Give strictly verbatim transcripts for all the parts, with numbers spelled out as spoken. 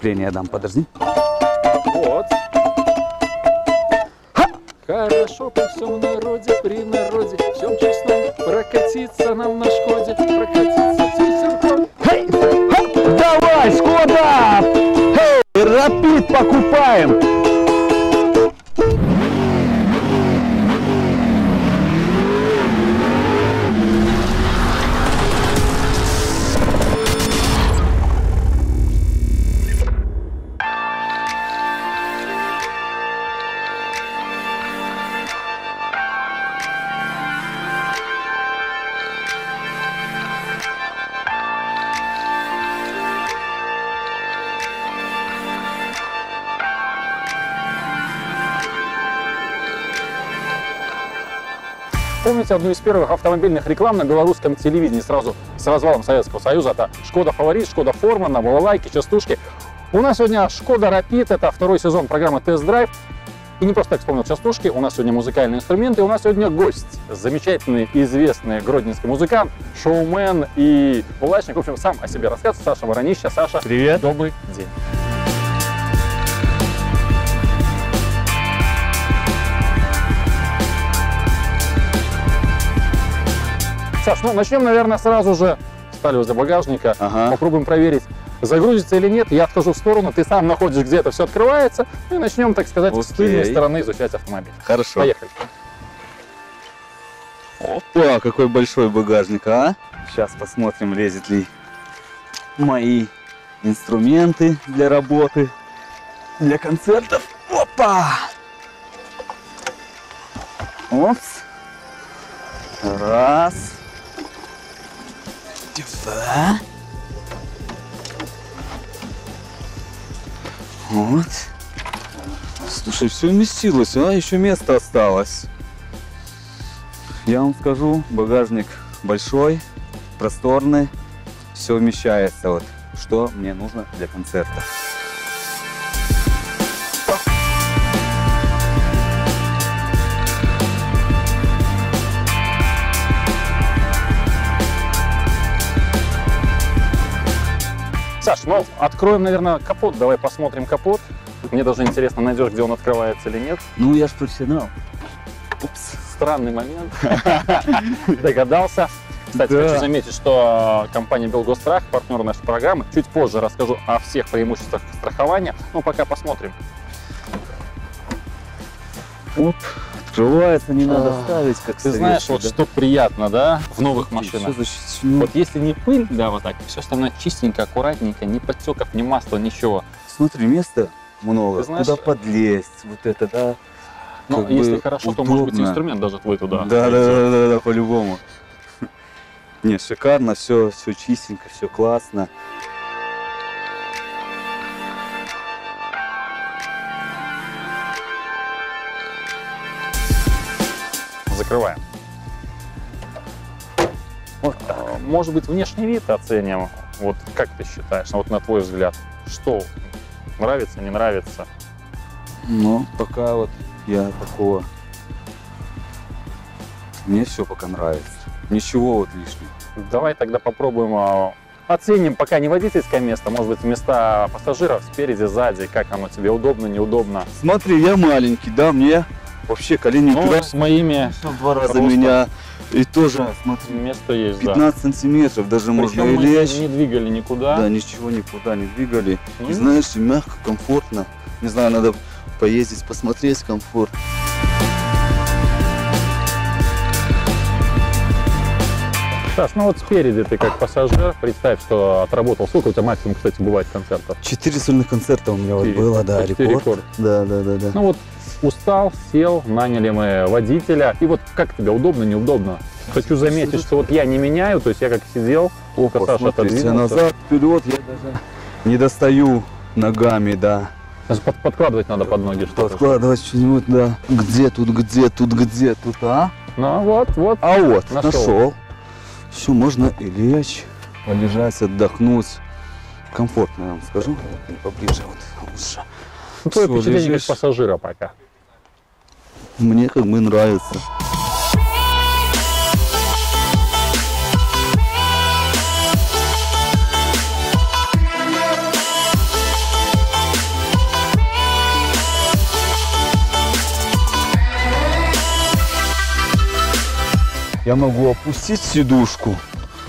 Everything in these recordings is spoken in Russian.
вступление дам, подожди. Вот. Ха! Хорошо по всем народе, при народе, в чем честном, прокатиться нам на Шкоде, прокатиться тесенком. Хей! Хей! Давай, Шкода! Хей! Рапид покупаем! Помните одну из первых автомобильных реклам на белорусском телевидении сразу с развалом Советского Союза? Это «Шкода Фаворит», «Шкода Форман», «Балалайки», «Частушки». У нас сегодня «Шкода Рапид», это второй сезон программы «Тест-драйв». И не просто так вспомнил «Частушки», у нас сегодня музыкальные инструменты, у нас сегодня гость. Замечательный, известный гродненский музыкант, шоумен и улачник. В общем, сам о себе рассказывает Саша Воронища. Саша, привет. Добрый день. Саш, ну начнем, наверное, сразу же. Встали возле багажника, ага. Попробуем проверить, загрузится или нет. Я отхожу в сторону, ты сам находишь, где это все открывается. И начнем, так сказать, окей, с тыльной стороны изучать автомобиль. Хорошо. Поехали. Опа, какой большой багажник, а? Сейчас посмотрим, лезет ли мои инструменты для работы, для концертов. Опа! Опс. Раз. Два. Вот. Слушай, все вместилось, а еще место осталось. Я вам скажу, багажник большой, просторный, все вмещается. Вот что мне нужно для концерта. Саш, ну откроем, наверное, капот. Давай посмотрим капот. Мне даже интересно, найдешь, где он открывается или нет. Ну, я ж профессионал. Упс, странный момент. Догадался. Кстати, хочу заметить, что компания «Белгосстрах», партнер нашей программы, чуть позже расскажу о всех преимуществах страхования. Ну, пока посмотрим. Оп, открывается, не надо ставить, как ты знаешь, вот что приятно, да, в новых машинах. Вот если не пыль, да, вот так, все остальное чистенько, аккуратненько, ни подтеков, ни масла, ничего. Смотри, места много, куда подлезть, вот это, да. Ну, если хорошо, то может быть инструмент даже твой туда. Да, да, да, да, да, по-любому. Не, шикарно, все, все чистенько, все классно. Закрываем. Вот так. Может быть, внешний вид оценим. Вот как ты считаешь? Вот на твой взгляд, что нравится, не нравится? Ну, пока вот я такого. Мне все пока нравится. Ничего вот лишнего. Давай тогда попробуем. Оценим пока не водительское место. Может быть, места пассажиров спереди, сзади. Как оно тебе? Удобно, неудобно? Смотри, я маленький, да, мне... Вообще колени ну, с моими два раза просто... меня и тоже смотри, место есть, пятнадцать да. сантиметров даже. Причем можно и лечь. Не двигали никуда. Да, ничего никуда не двигали. Ну, и, знаешь, мягко, комфортно. Не знаю, надо поездить, посмотреть комфорт. Саш, ну вот спереди ты как пассажир, представь, что отработал. Сколько у тебя максимум, кстати, бывает концертов? Четыре сольных концерта у меня вот было, да, рекорд. рекорд. Да, да, да, да. Ну вот. Устал, сел, наняли мы водителя. И вот как тебе, удобно, неудобно? Хочу заметить, что вот я не меняю, то есть я как сидел, опа, Саша отодвинулся. Назад, вперед, я даже не достаю ногами, да. Даже под, подкладывать надо под ноги что-то. Подкладывать что-нибудь, да. Где тут, где тут, где тут, а? Ну вот, вот. А вот, нашел. нашел. Все, можно и лечь, полежать, отдохнуть. Комфортно, я вам скажу. Поближе, вот, лучше. Ну, твое впечатление как пассажира пока? Мне как бы нравится. я могу опустить сидушку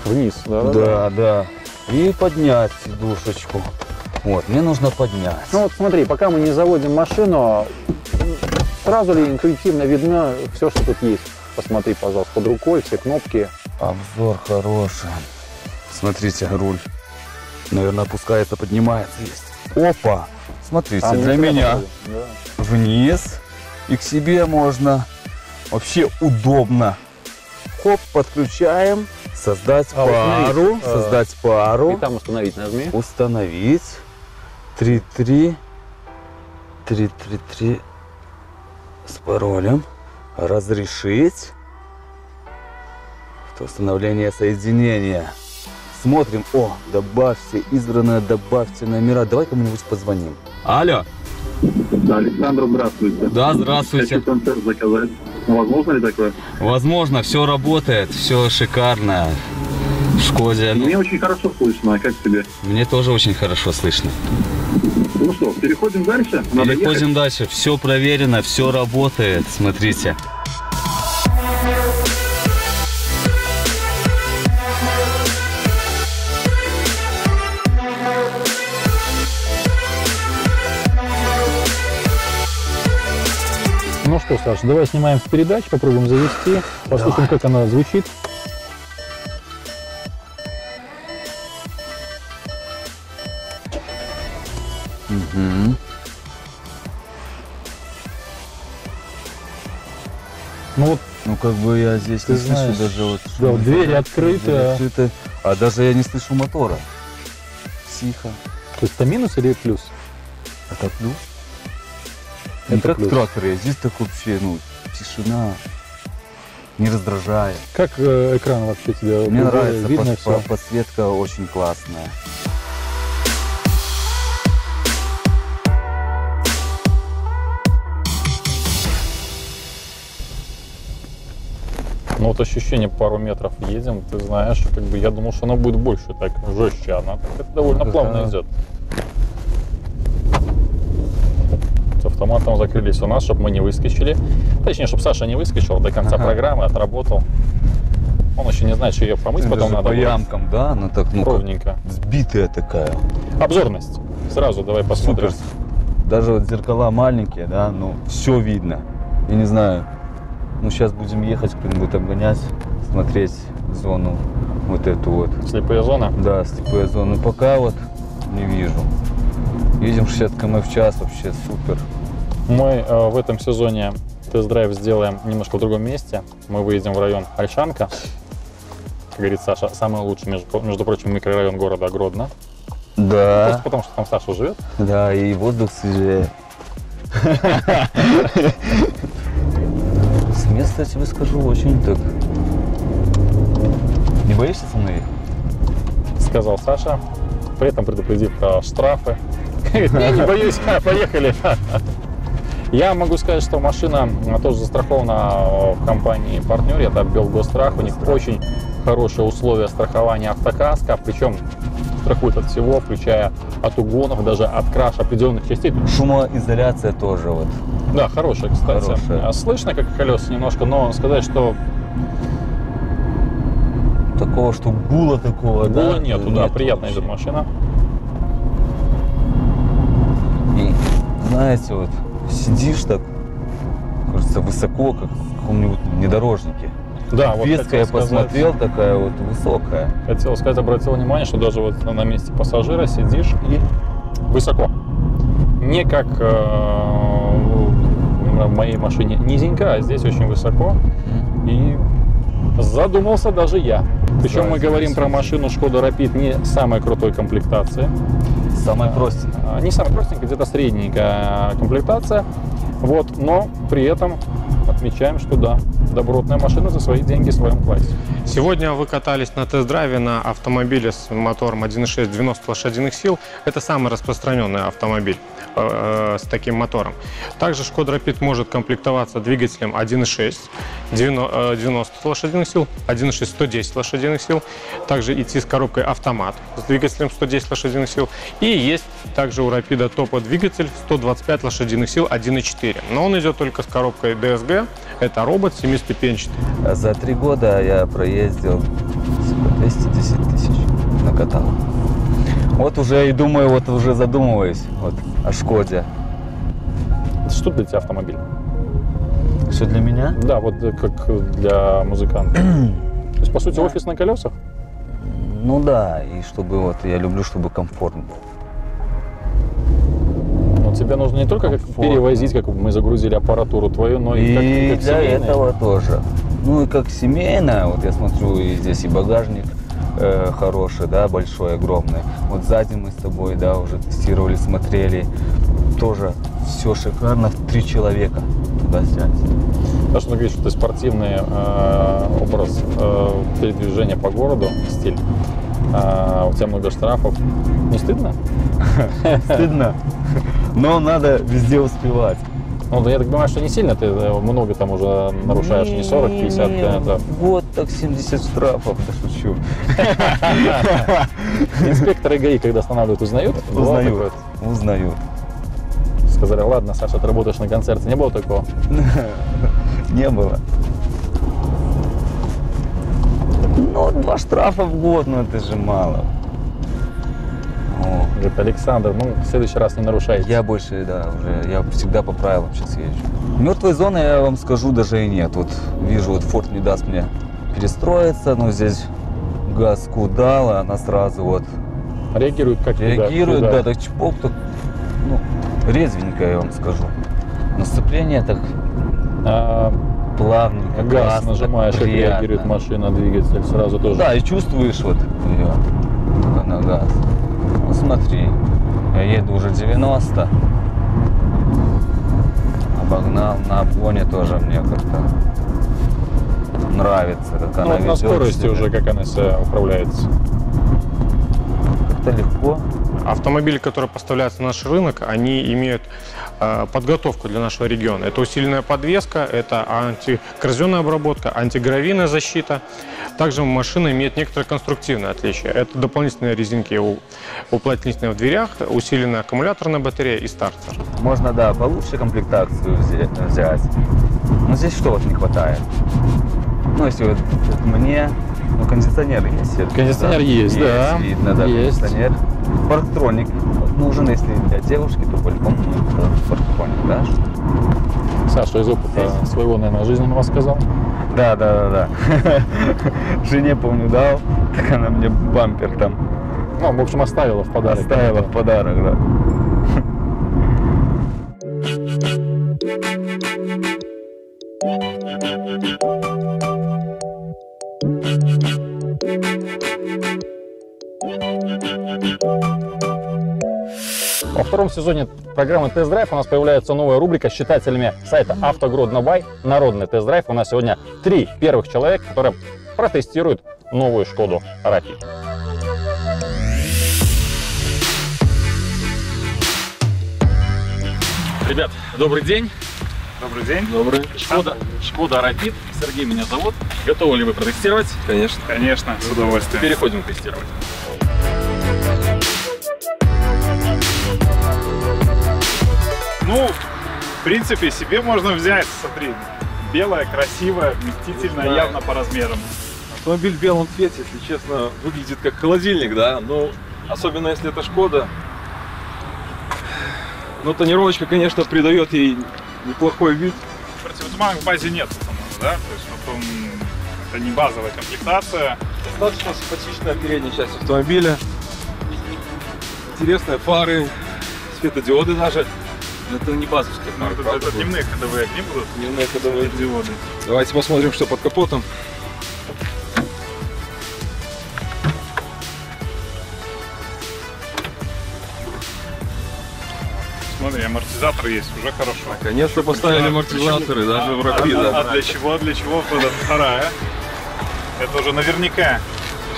вниз, да, да, да, да, и поднять сидушечку. Вот, мне нужно поднять. Ну вот смотри, пока мы не заводим машину, сразу ли интуитивно видно все, что тут есть? Посмотри, пожалуйста, под рукой все кнопки. Обзор хороший. Смотрите, руль, наверное, опускается, поднимается. Есть. Опа! Смотрите, а для меня да. вниз и к себе можно. Вообще удобно. Хоп, подключаем. Создать а, пару. Установить. Создать а, пару. И там установить нажми. Установить. три три три три три с паролем. Разрешить. Установление соединения. Смотрим. О, добавьте избранное, добавьте номера. Давай кому-нибудь позвоним. Алло. Да, Александру, здравствуйте. Да, здравствуйте. Хочу концерт заказать. Возможно ли такое? Возможно, все работает, все шикарно. В Шкоде. Мне очень хорошо слышно, а как тебе? Мне тоже очень хорошо слышно. Ну что, переходим дальше? Надо переходим ехать. Дальше. Все проверено, все работает. Смотрите. Ну что, Саша, давай снимаем с передач, попробуем завести, послушаем, как она звучит. Угу. Ну вот, ну как бы я здесь не слышу даже вот. Да, вот двери открыты, открыты, а даже я не слышу мотора. Тихо. То есть это минус или плюс? Это плюс. Это не как плюс. В тракторе, здесь так вообще, ну, тишина, не раздражает. Как э, экран вообще тебя? Мне нравится, видно под, все. Подсветка очень классная. Ну вот ощущение, пару метров едем, ты знаешь, как бы я думал, что она будет больше, так жестче, она так, довольно плавно идет. Автоматом закрылись у нас, чтобы мы не выскочили. Точнее, чтобы Саша не выскочил до конца ага. программы, отработал. Он еще не знает, что ее помыть, потом даже надо по ямкам, да? Она так, ну, ровненько. Сбитая такая. Обзорность. Сразу давай посмотрим. Супер. Даже вот зеркала маленькие, да, ну, все видно. Я не знаю, ну, сейчас будем ехать, кто-нибудь обгонять, смотреть зону вот эту вот. Слепая зона? Да, слепая зона. Но пока вот не вижу. Едем шестьдесят километров в час, вообще супер. Мы э, в этом сезоне тест-драйв сделаем немножко в другом месте. Мы выедем в район Ольшанка. Как говорит Саша, самый лучший, между, между прочим, микрорайон города Гродно. Да. Просто потому, что там Саша живет. Да, и воздух свежее. С места, я тебе скажу, очень так. Не боишься со мной? Сказал Саша, при этом предупредив про штрафы. Я не боюсь, поехали. Я могу сказать, что машина тоже застрахована в компании-партнере, это Белгосстрах. У них очень хорошие условия страхования автокаска, причем страхуют от всего, включая от угонов, даже от краш определенных частей. Шумоизоляция тоже вот. Да, хорошая, кстати. Хорошая. Слышно, как колеса немножко, но сказать, что... Такого, что гула такого, да? Гула нету, да, приятно идет машина. Знаете, вот сидишь так, кажется, высоко, как в каком-нибудь внедорожнике. Да, вот веска я посмотрел, такая вот высокая. Хотел сказать, обратил внимание, что даже вот на месте пассажира сидишь и высоко. Не как э, в моей машине низенько, а здесь очень высоко. И задумался даже я. Причем да, мы говорим про машину Шкода рэпид не самой крутой комплектации. Самая простенькая. Не самая простенькая, где-то средненькая комплектация. Вот, но при этом отмечаем, что да, добротная машина за свои деньги в своем классе. Сегодня вы катались на тест-драйве на автомобиле с мотором один и шесть девяносто лошадиных сил. Это самый распространенный автомобиль э, с таким мотором. Также Шкода рэпид может комплектоваться двигателем один и шесть девяносто лошадиных сил, один и шесть сто десять лошадиных сил. Также идти с коробкой автомат с двигателем сто десять лошадиных сил. И есть также у рэпид топодвигатель сто двадцать пять лошадиных сил один и четыре. Но он идет только с коробкой ДСГ, Это робот семиступенчатый. За три года я проездил двести десять тысяч, накатал. Вот уже и думаю, вот уже задумываюсь вот о Шкоде. Что для тебя автомобиль? Что для меня? Да, вот как для музыканта. То есть, по сути, да. Офис на колесах? Ну да, и чтобы вот, я люблю, чтобы комфортно было. Но тебе нужно не только как перевозить, как мы загрузили аппаратуру твою, но и, и как, и как для семейная. Этого тоже. Ну и как семейная, вот я смотрю, и здесь и багажник э, хороший, да, большой, огромный. Вот сзади мы с тобой, да, уже тестировали, смотрели. Тоже все шикарно, в три человека туда сядь. Да, что ты говоришь, что ты спортивный э, образ э, передвижения по городу, стиль, э, у тебя много штрафов. Не стыдно? Стыдно, но надо везде успевать. Ну, я так понимаю, что не сильно ты много там уже нарушаешь, не сорок-пятьдесят километров. Вот так семьдесят штрафов, да шучу. Инспекторы ГАИ, когда останавливают, узнают? Узнают, узнают. Сказали, ладно, Саша, ты работаешь на концерте. Не было такого? Не было. Ну, два штрафа в год, но это же мало. Говорит, Александр, ну, в следующий раз не нарушайте. Я больше, да, уже, я всегда по правилам сейчас езжу. Мертвой зоны, я вам скажу, даже и нет. Вот вижу, вот Форд не даст мне перестроиться, но здесь газ кудала, она сразу вот... Реагирует как Реагирует, куда, куда? Да, так чпок, так... Ну, резвенько, я вам скажу. Но сцепление так а, плавненько. Газ классно, нажимаешь, как реагирует машина, двигатель сразу тоже. Да, и чувствуешь вот ее, только на газ. Ну, смотри, я еду уже девяносто. Обогнал, на обгоне тоже мне как-то нравится, как ну, она вот ведет. На скорости уже, как она себя управляется. Как-то легко. Автомобили, которые поставляются на наш рынок, они имеют э, подготовку для нашего региона. Это усиленная подвеска, это антикоррозионная обработка, антигравийная защита. Также машина имеет некоторое конструктивное отличие. Это дополнительные резинки уплотнительные в дверях, усиленная аккумуляторная батарея и стартер. Можно, да, получше комплектацию взять. Но здесь что вот не хватает? Ну, если вот мне... Ну, кондиционер есть. Кондиционер да, есть, да. Есть, видно, да, есть. Кондиционер. Парктроник нужен, если для девушки, то по-любому парктроник, да? Саша из опыта здесь. Своего, наверное, жизненного сказал. Да, да, да, да. Жене, помню, дал, так она мне бампер там. Ну, в общем, оставила в подарок. Оставила в подарок, да. Во втором сезоне программы «Тест-драйв» у нас появляется новая рубрика с читателями сайта «Автогроднобай» «Народный тест-драйв». У нас сегодня три первых человека, которые протестируют новую «Шкоду РАПИД». Ребят, добрый день. Добрый день. Добрый. Шкода, Шкода РАПИД. Сергей меня зовут. Готовы ли вы протестировать? Конечно. Конечно, с удовольствием. Переходим к тестированию. Ну, в принципе, себе можно взять, смотри, белая, красивая, вместительная, да. Явно по размерам. Автомобиль в белом цвете, если честно, выглядит как холодильник, да, ну, особенно если это Шкода. Но тонировочка, конечно, придает ей неплохой вид. Противотуманок в базе нет, да, то есть вот он, это не базовая комплектация. Достаточно симпатичная передняя часть автомобиля, интересные фары, светодиоды даже. Это не базовские, но это, это дневные ходовые огни будут. Дневные ходовые диоды. Давайте посмотрим, что под капотом. Смотри, амортизаторы есть, уже хорошо. Наконец-то поставили амортизаторы, да, даже в РАПИД. А, а для чего, для чего вот эта вторая? Это уже наверняка.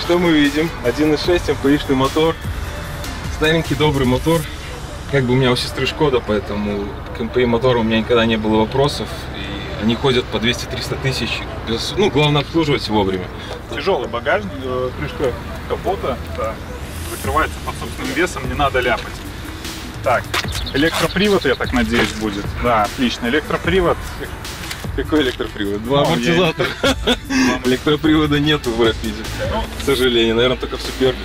Что мы видим? один и шесть МПИшный мотор. Старенький добрый мотор. Как бы у меня у сестры Шкода, поэтому к МПИ мотору у меня никогда не было вопросов. И они ходят по двести-триста тысяч. Ну, главное обслуживать вовремя. Тяжелый багажник, крышка капота, да, закрывается под собственным весом, не надо ляпать. Так, электропривод, я так надеюсь, будет. Да, отлично, электропривод. Какой электропривод? Два амортизатора. Электропривода нету в рапиде. К сожалению, наверное, только в суперке.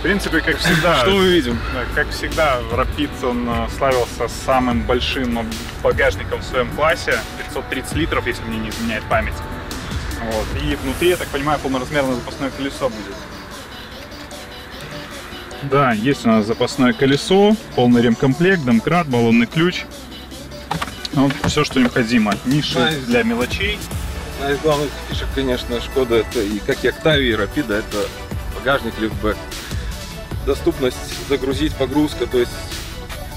В принципе, как всегда, что мы видим? Как всегда, рапид он славился самым большим багажником в своем классе, пятьсот тридцать литров, если мне не изменяет память. Вот. И внутри, я так понимаю, полноразмерное запасное колесо будет. Да, есть у нас запасное колесо, полный ремкомплект, домкрат, баллонный ключ. Вот, все, что необходимо. Ниши да, для мелочей. Одна из главных фишек, конечно, Шкода, это и как и Октавия, и Рапида, это багажник лифтбэк. Доступность загрузить, погрузка, то есть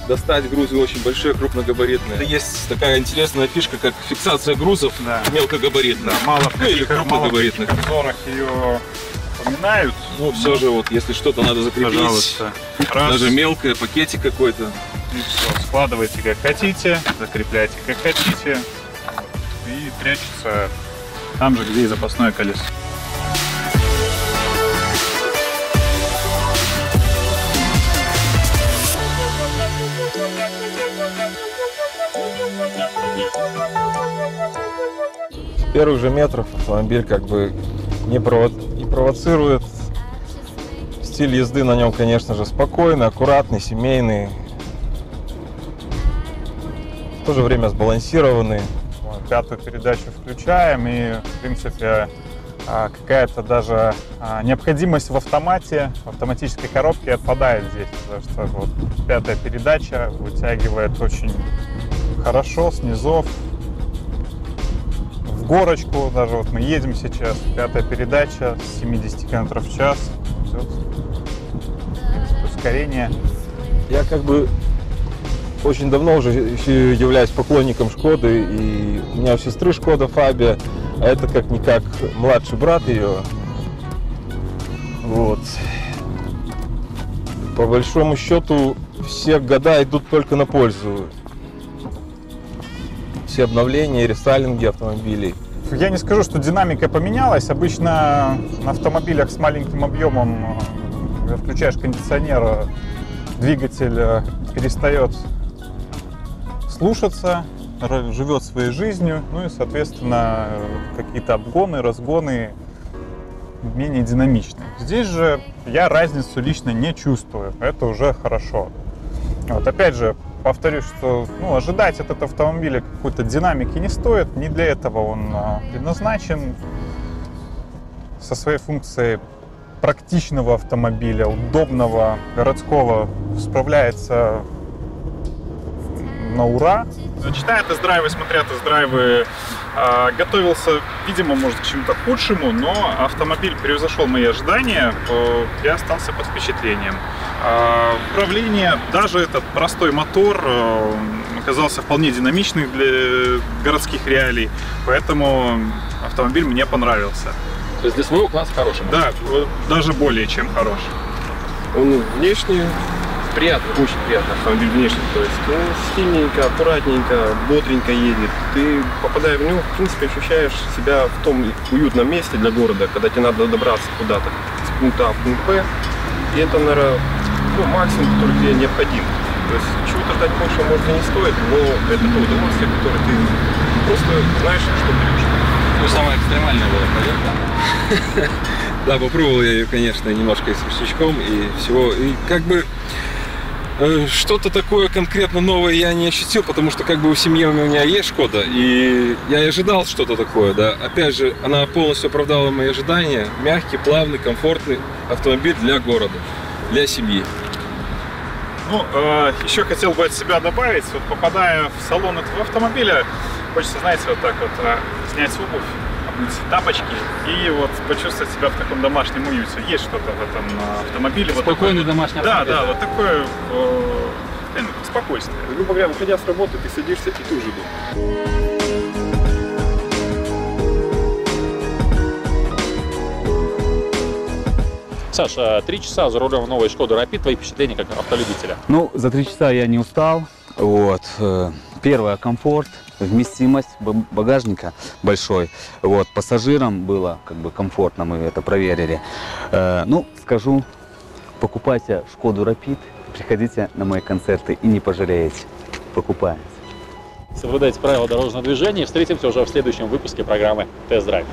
достать грузы очень большие, крупногабаритные. Есть такая интересная фишка, как фиксация грузов, да, мелкогабаритных. Да, мало ну, или крупногабаритных. В обзорах ее упоминают. Ну, все но... же, вот, если что-то надо закрепить, пожалуйста. Раз. Даже мелкое, пакетик какой-то. Складывайте как хотите, закрепляйте как хотите и прячется там же, где и запасное колесо. С первых же метров автомобиль как бы не провоцирует. Стиль езды на нем, конечно же, спокойный, аккуратный, семейный. В то же время сбалансированный. Пятую передачу включаем и, в принципе, какая-то даже необходимость в автомате, в автоматической коробке отпадает здесь, потому что вот пятая передача вытягивает очень хорошо с низов, в горочку. Даже вот мы едем сейчас, пятая передача с семьдесят километров в час, идет, в принципе, ускорение. Я как бы очень давно уже являюсь поклонником Шкоды, и у меня у сестры Шкода Фабия, а это как-никак младший брат ее. Вот. По большому счету все года идут только на пользу. Все обновления, рестайлинги автомобилей. Я не скажу, что динамика поменялась. Обычно на автомобилях с маленьким объемом, когда включаешь кондиционер, двигатель перестает слушаться, живет своей жизнью, ну и, соответственно, какие-то обгоны, разгоны менее динамичны. Здесь же я разницу лично не чувствую, это уже хорошо. Вот опять же, повторюсь, что ну, ожидать от этого автомобиля какой-то динамики не стоит, не для этого он предназначен. Со своей функцией практичного автомобиля, удобного, городского, справляется на ура. Читая тест-драйвы, смотря тест-драйвы, э, готовился, видимо, может, к чему-то худшему, но автомобиль превзошел мои ожидания, э, я остался под впечатлением. Э, управление, даже этот простой мотор э, оказался вполне динамичным для городских реалий, поэтому автомобиль мне понравился. То есть для своего класса хороший? Да, даже более чем хороший. Он внешний. Приятно, очень приятно автомобиль внешне, то есть ну, стильненько, аккуратненько, бодренько едет. Ты, попадая в него, в принципе, ощущаешь себя в том уютном месте для города, когда тебе надо добраться куда-то с пункта А в пункт Б. И это, наверное, ну, максимум, который тебе необходим. То есть чего-то ждать больше, может, и не стоит, но это то удовольствие, которое ты просто знаешь, что берешь. Ну, самая экстремальная была проверка. Да, попробовал я ее, конечно, немножко и с ручничком, и всего, и как бы... Что-то такое конкретно новое я не ощутил, потому что как бы в семье у меня есть Шкода, и я и ожидал что-то такое, да. Опять же, она полностью оправдала мои ожидания. Мягкий, плавный, комфортный автомобиль для города, для семьи. Ну, э, еще хотел бы от себя добавить, вот попадая в салон этого автомобиля, хочется, знаете, вот так вот снять обувь, тапочки и вот почувствовать себя в таком домашнем уюте. Есть что-то в этом автомобиле. Спокойный вот домашний автомобиль. Да, да, вот такое э, э, спокойствие. Грубо говоря, выходя с работы, ты садишься и ты уже дома. Саша, три часа за рулем новой Шкоды Рапид. Твои впечатления как автолюбителя? Ну, за три часа я не устал. Вот. Первое, комфорт, вместимость багажника большой. Вот, пассажирам было как бы комфортно, мы это проверили. Э, ну, скажу, покупайте Шкоду Рапид, приходите на мои концерты и не пожалеете. Покупаем. Соблюдайте правила дорожного движения и встретимся уже в следующем выпуске программы «Тест-драйв».